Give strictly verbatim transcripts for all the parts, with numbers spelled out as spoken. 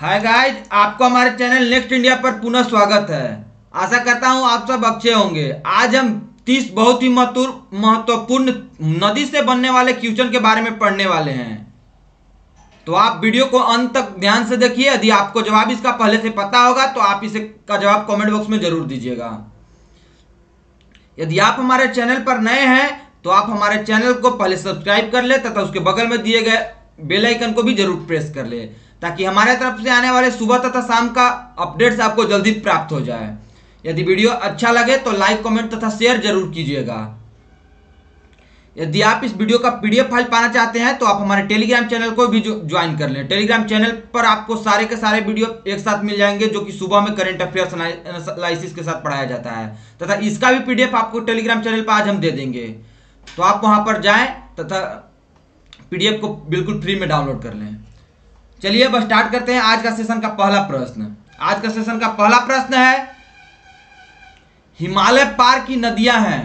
Hi guys, आपको हमारे channel next India पर पुनः स्वागत है। आशा करता हूँ आप सब अच्छे होंगे। आज हम तीस बहुत ही महत्वपूर्ण नदी से बनने वाले क्वेश्चन के बारे में पढ़ने वाले हैं, तो आप वीडियो को अंत तक ध्यान से देखिए। यदि आपको जवाब इसका पहले से पता होगा तो आप इसे का जवाब कमेंट बॉक्स में जरूर दीजिएगा। यदि आप हमारे चैनल पर नए हैं तो आप हमारे चैनल को पहले सब्सक्राइब कर ले तथा उसके बगल में दिए गए बेल आइकन को भी जरूर प्रेस कर ले, ताकि हमारे तरफ से आने वाले सुबह तथा शाम का अपडेट्स आपको जल्दी प्राप्त हो जाए। यदि वीडियो अच्छा लगे तो लाइक, कमेंट तथा शेयर जरूर कीजिएगा। यदि आप इस वीडियो का पीडीएफ फाइल पाना चाहते हैं तो आप हमारे टेलीग्राम चैनल को भी ज्वाइन कर लें। टेलीग्राम चैनल पर आपको सारे के सारे वीडियो एक साथ मिल जाएंगे, जो कि सुबह में करंट अफेयर्स एनालिसिस के साथ पढ़ाया जाता है, तथा इसका भी पीडीएफ आपको टेलीग्राम चैनल पर आज हम दे देंगे। तो आप वहां पर जाएं तथा पीडीएफ को बिल्कुल फ्री में डाउनलोड कर लें। चलिए अब स्टार्ट करते हैं आज का सेशन का पहला प्रश्न। आज का सेशन का पहला प्रश्न है, हिमालय पार की नदियां हैं,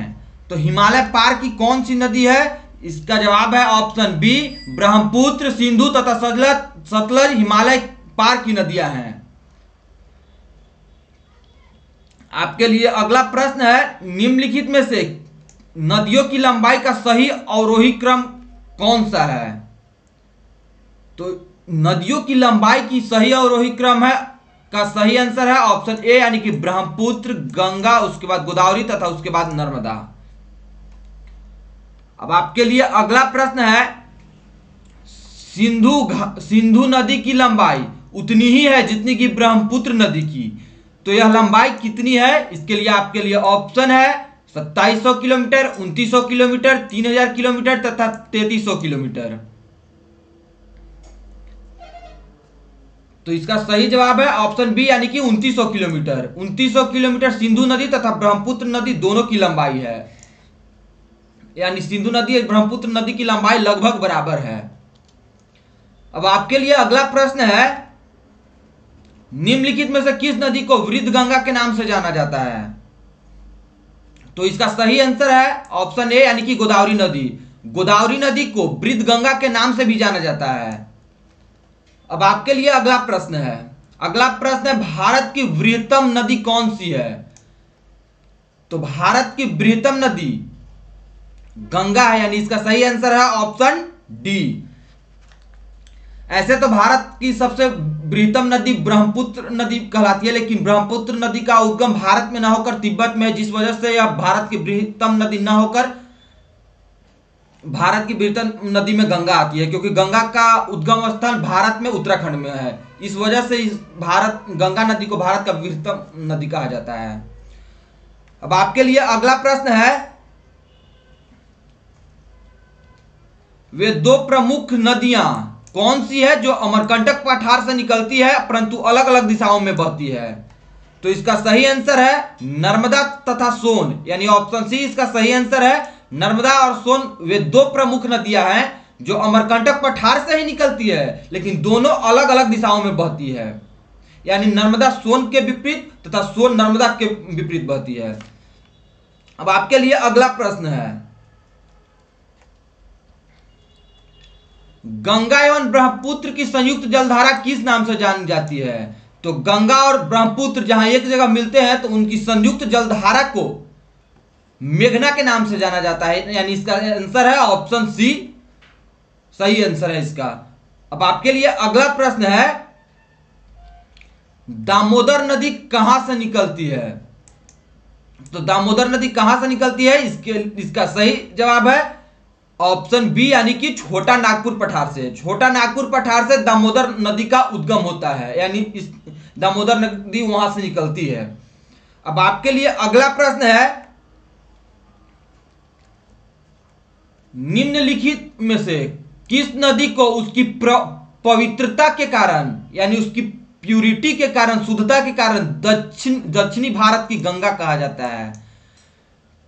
तो हिमालय पार की कौन सी नदी है? इसका जवाब है ऑप्शन बी, ब्रह्मपुत्र, सिंधु तथा सतलज हिमालय पार की नदियां हैं। आपके लिए अगला प्रश्न है, निम्नलिखित में से नदियों की लंबाई का सही अवरोही क्रम कौन सा है? तो नदियों की लंबाई की सही अवरोही क्रम है का सही आंसर है ऑप्शन ए, यानी कि ब्रह्मपुत्र, गंगा, उसके बाद गोदावरी तथा उसके बाद नर्मदा। अब आपके लिए अगला प्रश्न है, सिंधु सिंधु नदी की लंबाई उतनी ही है जितनी की ब्रह्मपुत्र नदी की, तो यह लंबाई कितनी है? इसके लिए आपके लिए ऑप्शन है सत्ताईस सौ किलोमीटर, उनतीस सौ किलोमीटर, तीन हज़ार किलोमीटर तथा तैंतीस सौ किलोमीटर। तो इसका सही जवाब है ऑप्शन बी, यानी कि उनतीस सौ किलोमीटर। उनतीस सौ किलोमीटर सिंधु नदी तथा ब्रह्मपुत्र नदी दोनों की लंबाई है, यानी सिंधु नदी और ब्रह्मपुत्र नदी की लंबाई लगभग बराबर है। अब आपके लिए अगला प्रश्न है, निम्नलिखित में से किस नदी को वृद्ध गंगा के नाम से जाना जाता है? तो इसका सही आंसर है ऑप्शन ए, यानी कि गोदावरी नदी। गोदावरी नदी को वृद्ध गंगा के नाम से भी जाना जाता है। अब आपके लिए अगला प्रश्न है, अगला प्रश्न है, भारत की बृहत्तम नदी कौन सी है? तो भारत की बृहत्तम नदी गंगा है, यानी इसका सही आंसर है ऑप्शन डी। ऐसे तो भारत की सबसे बृहत्तम नदी ब्रह्मपुत्र नदी कहलाती है, लेकिन ब्रह्मपुत्र नदी का उद्गम भारत में न होकर तिब्बत में है, जिस वजह से यह भारत की बृहत्तम नदी न होकर भारत की बृहत्तम नदी में गंगा आती है, क्योंकि गंगा का उद्गम स्थान भारत में उत्तराखंड में है। इस वजह से इस भारत गंगा नदी को भारत का बृहत्तम नदी कहा जाता है। अब आपके लिए अगला प्रश्न है, वे दो प्रमुख नदियां कौन सी है जो अमरकंटक पठार से निकलती है परंतु अलग अलग दिशाओं में बहती है? तो इसका सही आंसर है नर्मदा तथा सोन, यानी ऑप्शन सी इसका सही आंसर है। नर्मदा और सोन वे दो प्रमुख नदियां हैं जो अमरकंटक पठार से ही निकलती है, लेकिन दोनों अलग अलग दिशाओं में बहती है, यानी नर्मदा सोन के विपरीत तथा सोन नर्मदा के विपरीत बहती है। अब आपके लिए अगला प्रश्न है, गंगा एवं ब्रह्मपुत्र की संयुक्त जलधारा किस नाम से जानी जाती है? तो गंगा और ब्रह्मपुत्र जहां एक जगह मिलते हैं तो उनकी संयुक्त जलधारा को मेघना के नाम से जाना जाता है, यानी इसका आंसर है ऑप्शन सी, सही आंसर है इसका। अब आपके लिए अगला प्रश्न है, दामोदर नदी कहां से निकलती है? तो दामोदर नदी कहां से निकलती है? इसके इसका सही जवाब है ऑप्शन बी, यानी कि छोटा नागपुर पठार से। छोटा नागपुर पठार से दामोदर नदी का उद्गम होता है, यानी इस दामोदर नदी वहां से निकलती है। अब आपके लिए अगला प्रश्न है, निम्नलिखित में से किस नदी को उसकी पवित्रता के कारण, यानी उसकी प्यूरिटी के कारण, शुद्धता के कारण दक्षिण दक्षिणी भारत की गंगा कहा जाता है?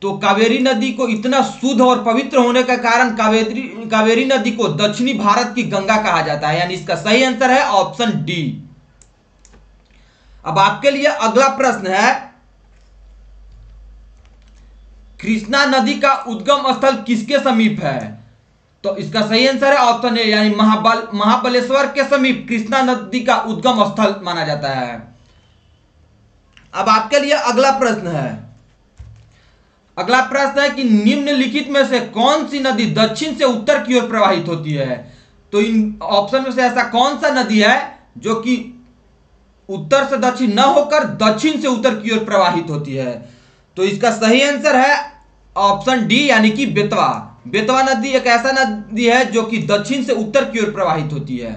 तो कावेरी नदी को इतना शुद्ध और पवित्र होने का कारण कावेरी कावेरी नदी को दक्षिणी भारत की गंगा कहा जाता है, यानी इसका सही आंसर है ऑप्शन डी। अब आपके लिए अगला प्रश्न है, कृष्णा नदी का उद्गम स्थल किसके समीप है? तो इसका सही आंसर है ऑप्शन ए यानी महाबल महाबलेश्वर के समीप कृष्णा नदी का उद्गम स्थल माना जाता है। अब आपके लिए अगला प्रश्न है, अगला प्रश्न है कि निम्नलिखित में से कौन सी नदी दक्षिण से उत्तर की ओर प्रवाहित होती है। तो इन ऑप्शन में से ऐसा कौन सा नदी है जो कि उत्तर से दक्षिण न होकर दक्षिण से उत्तर की ओर प्रवाहित होती है। तो इसका सही आंसर है ऑप्शन डी यानी कि बेतवा। बेतवा नदी एक ऐसा नदी है जो कि दक्षिण से उत्तर की ओर प्रवाहित होती है।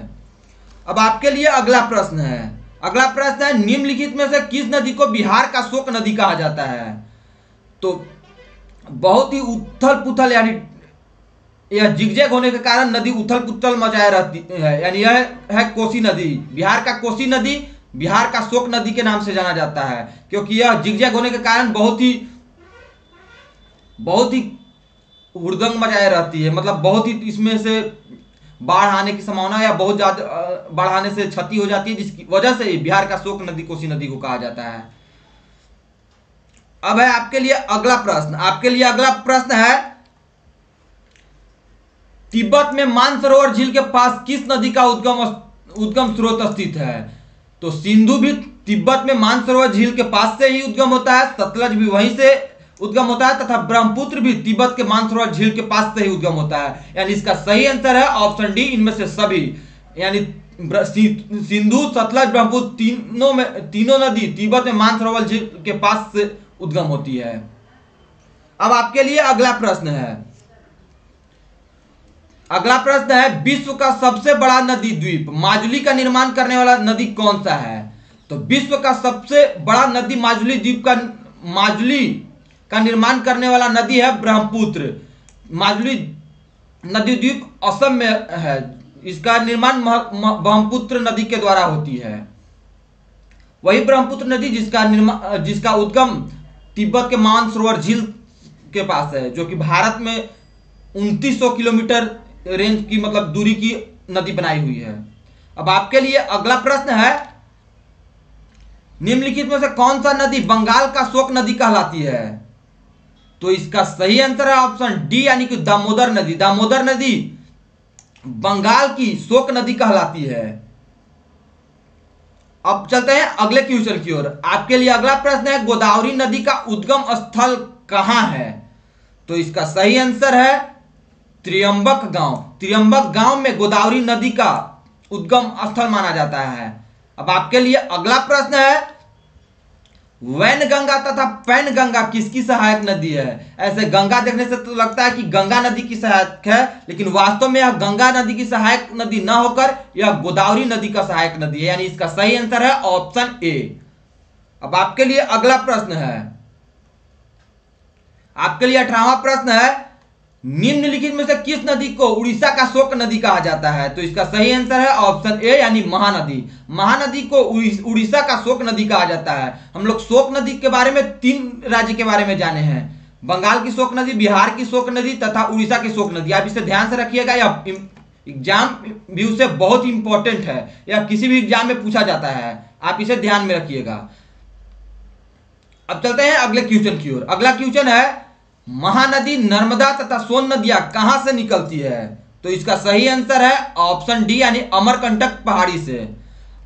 अब आपके लिए अगला प्रश्न है, अगला प्रश्न है निम्नलिखित में से किस नदी को बिहार का शोक नदी कहा जाता है। तो बहुत ही उथल पुथल यानी यह जिगजैग होने के कारण नदी उथल पुथल मचाए रहती है, यानी यह है कोसी नदी। बिहार का कोसी नदी बिहार का शोक नदी के नाम से जाना जाता है क्योंकि यह जिगजैग होने के कारण बहुत ही बहुत ही हुड़दंग मचाए रहती है, मतलब बहुत ही इसमें से बाढ़ आने की संभावना या बहुत ज्यादा बाढ़ आने से क्षति हो जाती है, जिसकी वजह से बिहार का शोक नदी कोसी नदी को कहा जाता है। अब है आपके लिए अगला प्रश्न, आपके लिए अगला प्रश्न है तिब्बत में मानसरोवर झील के पास किस नदी का उद्गम उद्गम स्रोत स्थित है। तो सिंधु भी तिब्बत में मानसरोवर झील के पास से ही उद्गम होता है, सतलज भी वहीं से उद्गम होता है तथा ब्रह्मपुत्र भी तिब्बत के मानसरोवर झील के पास से ही उद्गम होता है। यानी इसका सही आंसर है ऑप्शन डी इनमें से सभी, यानी सिंधु सतलज ब्रह्मपुत्र तीनों में तीनों नदी तिब्बत में मानसरोवर झील के पास से उद्गम होती है। अब आपके लिए अगला प्रश्न है, अगला प्रश्न है विश्व का सबसे बड़ा नदी द्वीप माजुली का निर्माण करने वाला नदी कौन सा है। तो विश्व का सबसे बड़ा नदी माजुली द्वीप का माजुली का निर्माण करने वाला नदी है ब्रह्मपुत्र। माजुली नदी द्वीप असम में है, इसका निर्माण ब्रह्मपुत्र नदी के द्वारा होती है, वही ब्रह्मपुत्र नदी जिसका निर्माण जिसका उद्गम तिब्बत के मानसरोवर झील के पास है, जो कि भारत में उनतीस सौ किलोमीटर रेंज की मतलब दूरी की नदी बनाई हुई है। अब आपके लिए अगला प्रश्न है निम्नलिखित में से कौन सा नदी बंगाल का शोक नदी कहलाती है। तो इसका सही आंसर है ऑप्शन डी यानी कि दामोदर नदी। दामोदर नदी बंगाल की शोक नदी कहलाती है। अब चलते हैं अगले क्वेश्चन की ओर। आपके लिए अगला प्रश्न है गोदावरी नदी का उद्गम स्थल कहाँ है। तो इसका सही आंसर है त्रियम्बक गांव। त्रियम्बक गांव में गोदावरी नदी का उद्गम स्थल माना जाता है। अब आपके लिए अगला प्रश्न है वैनगंगा तथा पैनगंगा किसकी सहायक नदी है। ऐसे गंगा देखने से तो लगता है कि गंगा नदी की सहायक है, लेकिन वास्तव में यह गंगा नदी की सहायक नदी ना होकर यह गोदावरी नदी का सहायक नदी है, यानी इसका सही आंसर है ऑप्शन ए। अब आपके लिए अगला प्रश्न है, आपके लिए अठारहवां प्रश्न है निम्नलिखित में से किस नदी को उड़ीसा का शोक नदी कहा जाता है। तो इसका सही आंसर है ऑप्शन ए यानी महानदी। महानदी को उड़ीसा का शोक नदी कहा जाता है। हम लोग शोक नदी के बारे में तीन राज्य के बारे में जाने हैं, बंगाल की शोक नदी, बिहार की शोक नदी तथा उड़ीसा की शोक नदी। आप इसे ध्यान से रखिएगा, यह एग्जाम व्यू से बहुत इंपॉर्टेंट है, यह किसी भी एग्जाम में पूछा जाता है, आप इसे ध्यान में रखिएगा। अब चलते हैं अगले क्वेश्चन की ओर। अगला क्वेश्चन है महानदी नर्मदा तथा सोन नदियां कहां से निकलती है। तो इसका सही आंसर है ऑप्शन डी यानी अमरकंटक पहाड़ी से।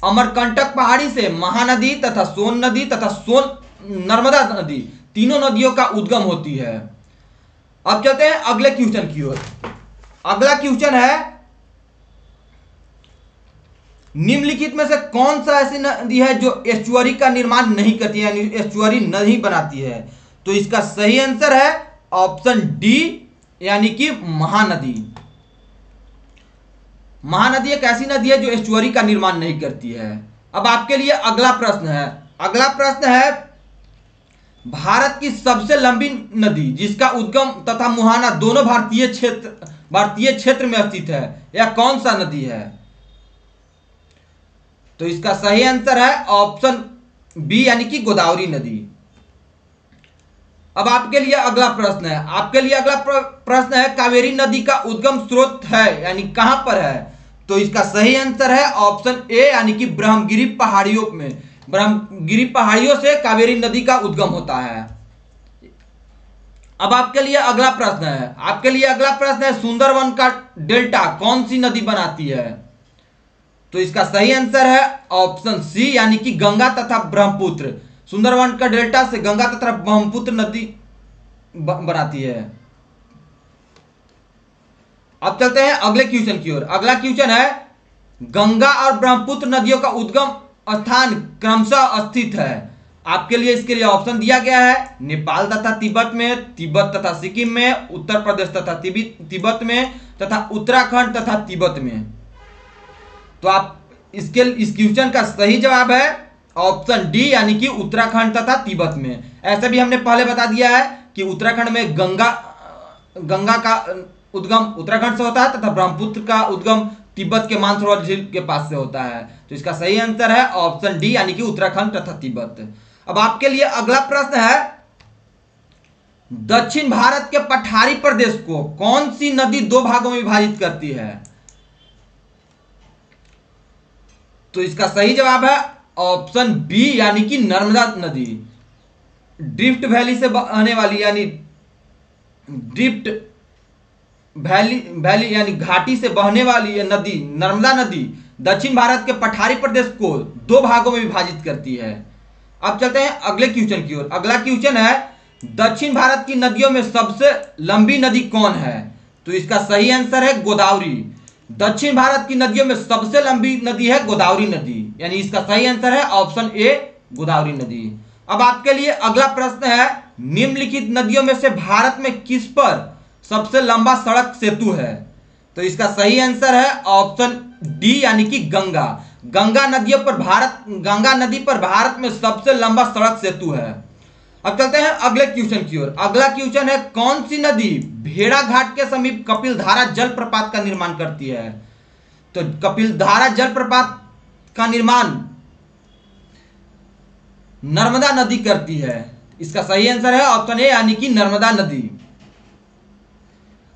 अमरकंटक पहाड़ी से महानदी तथा सोन नदी तथा सोन नर्मदा नदी तीनों नदियों का उद्गम होती है। अब चलते हैं अगले क्वेश्चन की ओर। अगला क्वेश्चन है निम्नलिखित में से कौन सा ऐसी नदी है जो एस्चुअरी का निर्माण नहीं करती है, यानी एस्चुअरी नहीं बनाती है। तो इसका सही आंसर है ऑप्शन डी यानी कि महानदी। महानदी एक ऐसी नदी है जो एस्चुअरी का निर्माण नहीं करती है। अब आपके लिए अगला प्रश्न है, अगला प्रश्न है भारत की सबसे लंबी नदी जिसका उद्गम तथा मुहाना दोनों भारतीय क्षेत्र भारतीय क्षेत्र में स्थित है, यह कौन सा नदी है। तो इसका सही आंसर है ऑप्शन बी यानी कि गोदावरी नदी। अब आपके लिए अगला प्रश्न है, आपके लिए अगला प्रश्न है कावेरी नदी का उद्गम स्रोत है यानी कहां पर है। तो इसका सही आंसर है ऑप्शन ए यानी कि ब्रह्मगिरी पहाड़ियों में। ब्रह्मगिरी पहाड़ियों से कावेरी नदी का उद्गम होता है। अब आपके लिए अगला प्रश्न है, आपके लिए अगला प्रश्न है सुंदरवन का डेल्टा कौन सी नदी बनाती है? तो इसका सही आंसर है ऑप्शन सी यानी कि गंगा तथा ब्रह्मपुत्र। सुंदरवन का डेल्टा से गंगा तथा ब्रह्मपुत्र नदी बनाती है। अब चलते हैं अगले क्वेश्चन की ओर। अगला क्वेश्चन है गंगा और ब्रह्मपुत्र नदियों का उद्गम स्थान क्रमशः स्थित है। आपके लिए इसके लिए ऑप्शन दिया गया है नेपाल तथा तिब्बत में, तिब्बत तथा सिक्किम में, उत्तर प्रदेश तथा तिब्बत में, तथा उत्तराखंड तथा तिब्बत में। तो आप इसके इस क्वेश्चन का सही जवाब है ऑप्शन डी यानी कि उत्तराखंड तथा तिब्बत में। ऐसे भी हमने पहले बता दिया है कि उत्तराखंड में गंगा गंगा का उद्गम उत्तराखंड से होता है तथा ब्रह्मपुत्र का उद्गम तिब्बत के मानसरोवर झील के पास से होता है। तो इसका सही आंसर है ऑप्शन डी यानी कि उत्तराखंड तथा तिब्बत। अब आपके लिए अगला प्रश्न है दक्षिण भारत के पठारी प्रदेश को कौन सी नदी दो भागों में विभाजित करती है? तो इसका सही जवाब है ऑप्शन बी यानी कि नर्मदा नदी। ड्रिफ्ट वैली से बहने वाली यानी ड्रिफ्ट वैली वैली यानी घाटी से बहने वाली नदी नर्मदा नदी दक्षिण भारत के पठारी प्रदेश को दो भागों में विभाजित करती है। अब चलते हैं अगले क्वेश्चन की ओर। अगला क्वेश्चन है दक्षिण भारत की नदियों में सबसे लंबी नदी कौन है? तो इसका सही आंसर है गोदावरी। दक्षिण भारत की नदियों में सबसे लंबी नदी है गोदावरी नदी, यानी इसका सही आंसर है ऑप्शन ए गोदावरी नदी। अब आपके लिए अगला प्रश्न है निम्नलिखित नदियों में से भारत में किस पर सबसे लंबा सड़क सेतु है? तो इसका सही आंसर है ऑप्शन डी यानी कि गंगा। गंगा नदियों पर भारत गंगा नदी पर भारत में सबसे लंबा सड़क सेतु है। अब चलते हैं अगले क्वेश्चन की ओर। अगला क्वेश्चन है कौन सी नदी भेड़ाघाट के समीप कपिलधारा जलप्रपात का निर्माण करती है? तो कपिलधारा जलप्रपात का निर्माण नर्मदा नदी करती है। इसका सही आंसर है ऑप्शन ए यानी कि नर्मदा नदी।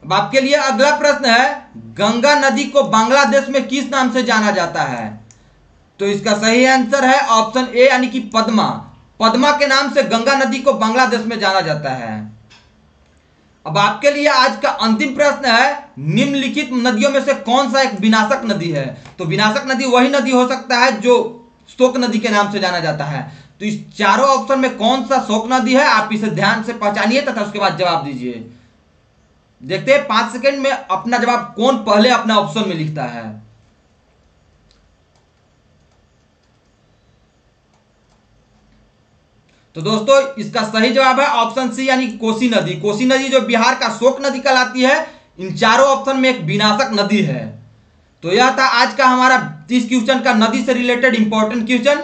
अब आपके लिए अगला प्रश्न है गंगा नदी को बांग्लादेश में किस नाम से जाना जाता है? तो इसका सही आंसर है ऑप्शन ए यानी कि पद्मा। पद्मा के नाम से गंगा नदी को बांग्लादेश में जाना जाता है। अब आपके लिए आज का अंतिम प्रश्न है निम्नलिखित नदियों में से कौन सा एक विनाशक नदी है? तो विनाशक नदी वही नदी हो सकता है जो शोक नदी के नाम से जाना जाता है। तो इस चारों ऑप्शन में कौन सा शोक नदी है, आप इसे ध्यान से पहचानिए तथा उसके बाद जवाब दीजिए। देखते हैं पांच सेकेंड में अपना जवाब कौन पहले अपना ऑप्शन में लिखता है। तो दोस्तों इसका सही जवाब है ऑप्शन सी यानी कोसी नदी। कोसी नदी जो बिहार का शोक नदी कहलाती है, इन चारों ऑप्शन में एक विनाशक नदी है। तो यह था आज का हमारा इस क्वेश्चन का नदी से रिलेटेड इंपॉर्टेंट क्वेश्चन।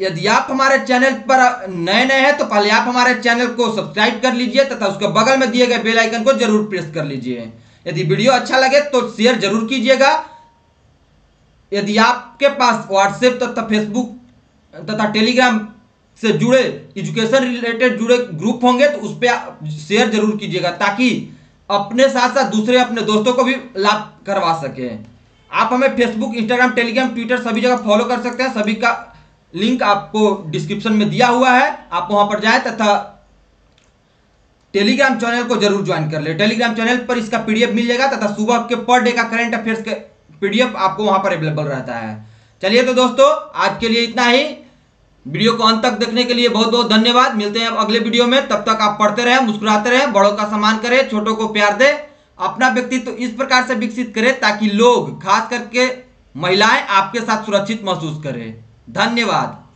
यदि आप हमारे चैनल पर नए नए हैं तो पहले आप हमारे चैनल को सब्सक्राइब कर लीजिए तथा उसके बगल में दिए गए बेल आइकन को जरूर प्रेस कर लीजिए। यदि वीडियो अच्छा लगे तो शेयर जरूर कीजिएगा। यदि आपके पास व्हाट्सएप तथा फेसबुक तथा टेलीग्राम से जुड़े एजुकेशन रिलेटेड जुड़े ग्रुप होंगे तो उस पर शेयर जरूर कीजिएगा ताकि अपने साथ साथ दूसरे अपने दोस्तों को भी लाभ करवा सके। आप हमें फेसबुक, इंस्टाग्राम, टेलीग्राम, ट्विटर सभी जगह फॉलो कर सकते हैं। सभी का लिंक आपको डिस्क्रिप्शन में दिया हुआ है, आप वहां पर जाएं तथा टेलीग्राम चैनल को जरूर ज्वाइन कर ले। टेलीग्राम चैनल पर इसका पीडीएफ मिल जाएगा तथा सुबह के पर डे का करंट अफेयर्स के पीडीएफ आपको वहां पर अवेलेबल रहता है। चलिए तो दोस्तों आज के लिए इतना ही। वीडियो को अंत तक देखने के लिए बहुत बहुत धन्यवाद। मिलते हैं अब अगले वीडियो में। तब तक आप पढ़ते रहें, मुस्कुराते रहें, बड़ों का सम्मान करें, छोटों को प्यार दें, अपना व्यक्तित्व इस प्रकार से विकसित करें ताकि लोग खास करके महिलाएं आपके साथ सुरक्षित महसूस करें। धन्यवाद।